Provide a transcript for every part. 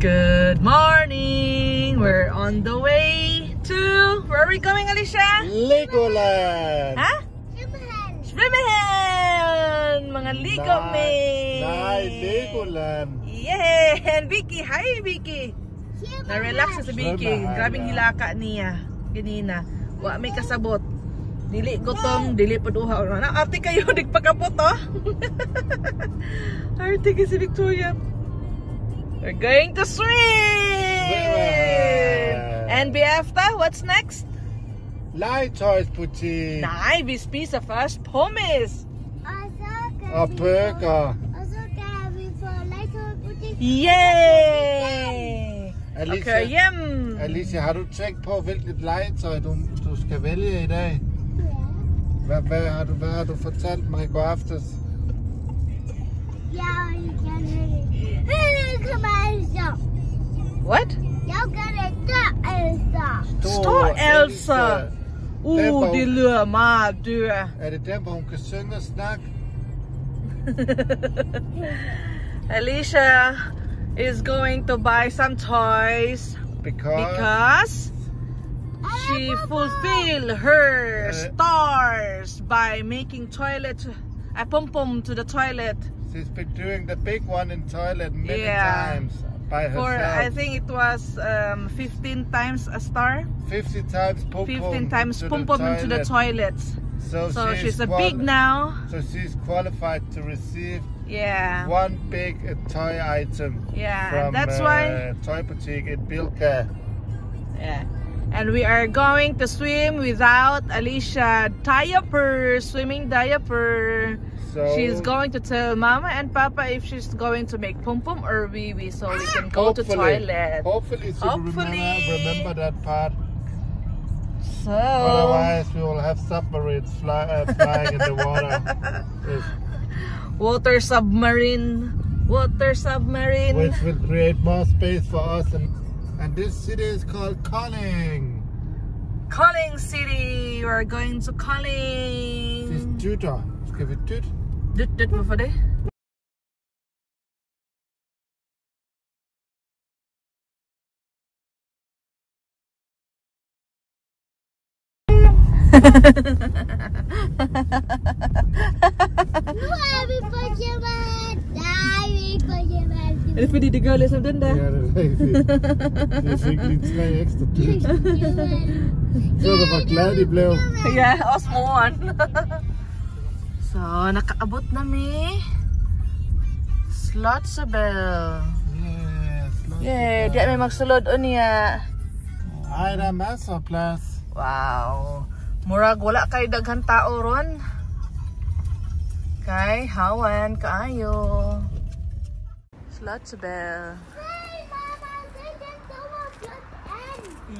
Good morning! We're on the way to... Where are we going, Alicia? Legoland! Huh? Swimmerhead! Mga Legoland! Nice! Legoland! Yeah! And Vicky! Hi, Vicky! Na-relax na si Vicky. Grabing hilaka niya. Ganina. Wa may kasabot. Dili gutong, dili paduha. Arte kayo, nagpagkapot, oh! Arte ka si Victoria. We're going to swim! And Biafta, what's next? Lighthouse putin. Nein, we spielen first Pommes. A burger. Also can we for lighthouse putin? Yay! Okay, yum! Alicia, har du tænkt på, hvilket legetøj du skal vælge i dag? Ja. Hvad har du fortalt mig i går aftes? What? Jag got Elsa. Stor Elsa. Det lyder meget dyr. Det der, hvor hun kan synge og snakke? Alicia is going to buy some toys because she fulfilled her stars by making toilet a pom-pom to the toilet. She's been doing the big one in toilet many times by herself. For, I think it was 15 times a star. 50 times pom-pom. 15 times pom-pom into the toilet. So she's a big now. So she's qualified to receive one big toy item from that's why toy boutique at Bilka. Yeah. And we are going to swim without Alicia diaper, swimming diaper. So she's going to tell Mama and Papa if she's going to make pom-pom or wee-wee so we can go to toilet. Hopefully she will remember that part. So otherwise we will have submarines flying in the water. Water submarine. Water submarine. Which will create more space for us. And this city is called Kolding. Kolding City. We're going to Kolding. This is Tutor. Let's give it Tut. Tut before day. Er det fordi det gør ligesom den der? Ja, det er rigtigt. Det er sikkert lige 3 ekstra dyrt. Så du var glad, de blev. Ja, også moren. Så nakaabot na mi. Slotsabel. Yeah, di kami magsulod o niya. Ay, na masa plus. Wow. Murag, wala kayo daghan tao ron. Kay hawan kaayo. Lots of bell. Hey, Mama, they can do a good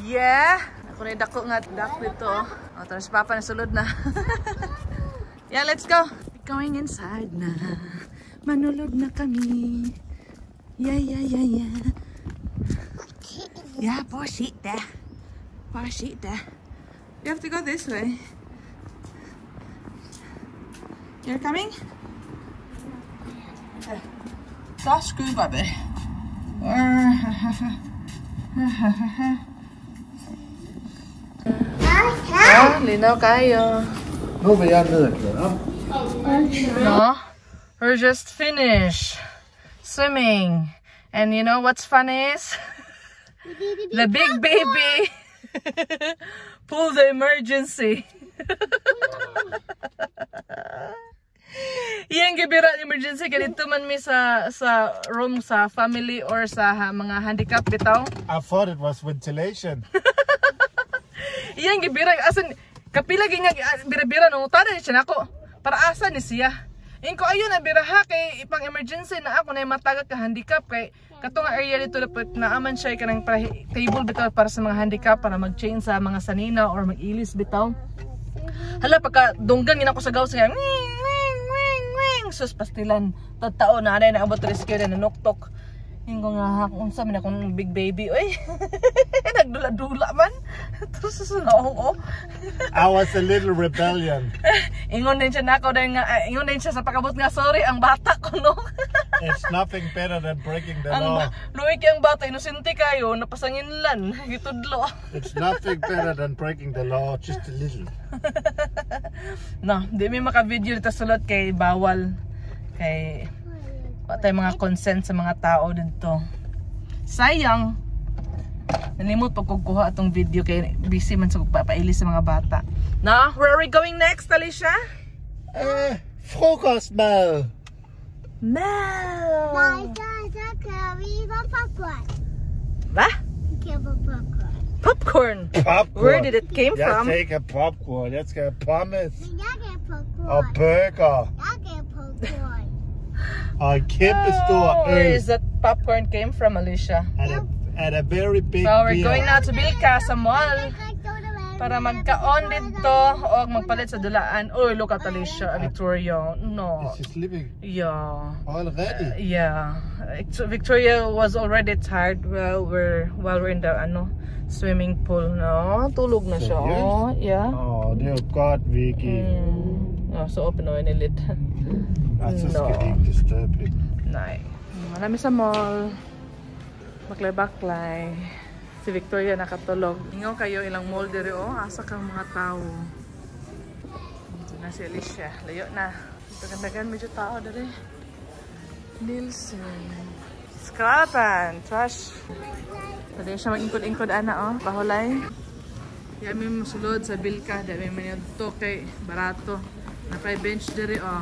end. Yeah. Ako na yung dako nga duck dito. O, tara si Papa, nasulod na. Yeah, let's go. We're going inside na. Manulog na kami. Yeah, yeah, yeah, yeah. Yeah, push it there. Push it there. You have to go this way. You're coming? Okay. That's scuba baby. Lino kayo. No, we're just finished swimming, and you know what's funny is the big baby pulled the emergency. Iyang gibira emergency ganito man mi sa room sa family or sa mga handicap bitaw. I thought it was ventilation. Iyang gibira asan kapila gingag bira-bira no tada ni nako para asan ni siya. Inko ayo na biraha kay ipang emergency na ako na matagak ka handicap kay katong area dito dapat na aman siya kanang table bitaw para sa mga handicap para mag-change sa mga sanina or mag-ilis bitaw. Hala pagka dunggan ginako sa gawas nga. Sus pastilan. Totoo na anay na abot rescue na nanuktok. Hingga nga unsa man akong big baby oy. Nagdula-dula man. Tuso sunaong. I was a little rebellion. Ingon din siya nako dahil nga ingon din siya sa pakabot nga sorry ang bata ko no. It's nothing better than breaking the law. Luwi kang bata inosente kayo napasanginlan gitudlo. It's nothing better than breaking the law just a little. No, di mi maka-video ta sulat kay bawal kay patay mga consent sa mga tao dito. Sayang. Nalimot pagkukuha atong video kay busy man sa papailis sa mga bata. Na, where are we going next, Alicia? Frokost Mel. Mel. My God, we got popcorn. What? Popcorn. Popcorn. Where did it came from? Let's take a popcorn. Let's get pommes. A burger. A campus store. Where is that popcorn came from, Alicia? At a very big. So we're going now to Bilka sa mall. Para magkaon dito o magpalit sa dulaan. Oh, look at Alicia, Victoria. No. She's sleeping. Yeah. Already. Yeah. Victoria was already tired while we're in the swimming pool. No, tulog na siya. Oh, yeah. Oh, dear God, Vicky. Oh, so open na yung lid. That's just getting disturbing. Nay. Marami sa mall. Baklay-baklay. Si Victoria nakatulog. Ingaw kayo ilang mall dere o. Asa kang mga tao. Ito na si Alicia. Layo na. Tagandagan medyo tao dere. Nilsen. Scrapan. Trash. Pwede siya mag-ingkod-ingkod ana o. Bahulay. Yami musulod sa Bilka. Dami maniod to kay barato. Napay bench dere o.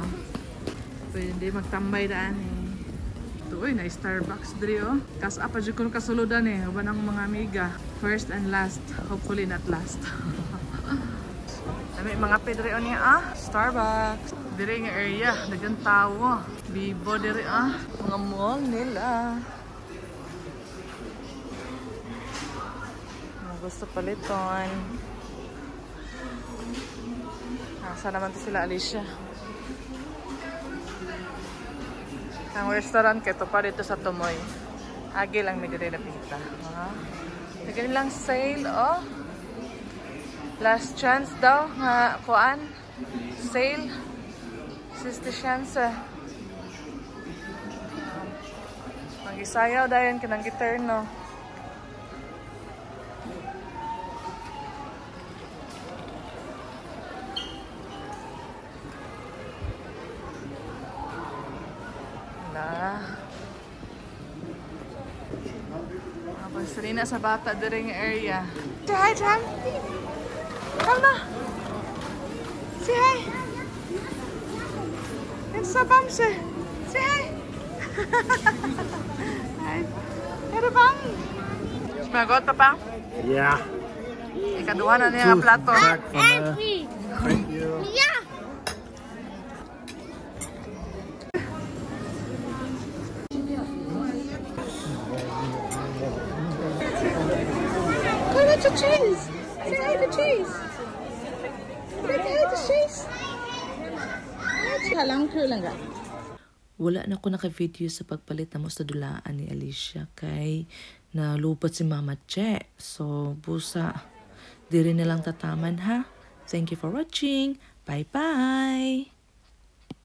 Pwede hindi magtambay daan eh. Ito ay na Starbucks dre oh. Kas apa jud kun kasuludan eh. Uban ang mga amiga. First and last. Hopefully not last. Dami mga pedre o niya ah. Starbucks. Diri nga area. Dagan tawo. Vivo dre ah. Mga mall nila. Gusto paliton. Nasa naman to sila Alicia. Ang restaurant kito pa dito sa Tomoy. Agi lang medyo rin napinta. Nagkaroon lang sale, oh. Last chance daw nga kuan. Sale. 60 chance. Mag-isayaw dahil kanang guitar, no. Salina sa bata during area. Say hi, Sam. Come na. Say hi. It's a bamse. Say hi. Hi. Hello, Bam. Smagot pa pa? Yeah. Ikaduha na niya ang plato. Angry. Thank you. Yeah. The cheese! Say hi to cheese! Say hi to cheese! Wala na ako naka-video sa pagpalit na mustadulaan ni Alicia kay nalupat si Mama Che. So, busa. Di rin nilang tataman ha. Thank you for watching. Bye-bye!